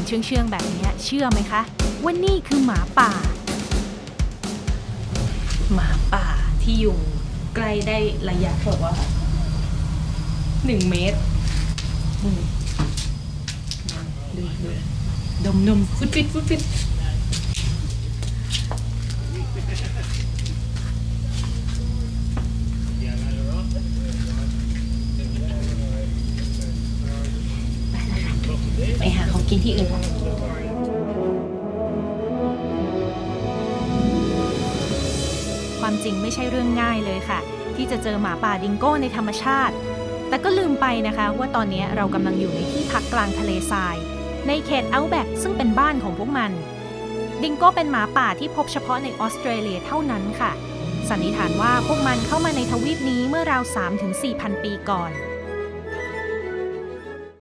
เป็นเชื่องๆแบบนี้เชื่อไหมคะว่านี่คือหมาป่าที่อยู่ใกล้ได้ระยะบอกว่า1 เมตรดูดมฟุดฟิดไปหาของกินที่อื่นจริงไม่ใช่เรื่องง่ายเลยค่ะที่จะเจอหมาป่าดิงโก้ในธรรมชาติแต่ก็ลืมไปนะคะว่าตอนนี้เรากำลังอยู่ในที่พักกลางทะเลทรายในเขตเอาท์แบ็กซึ่งเป็นบ้านของพวกมันดิงโก้เป็นหมาป่าที่พบเฉพาะในออสเตรเลียเท่านั้นค่ะสันนิษฐานว่าพวกมันเข้ามาในทวีปนี้เมื่อราว 3-4,000 ปีก่อน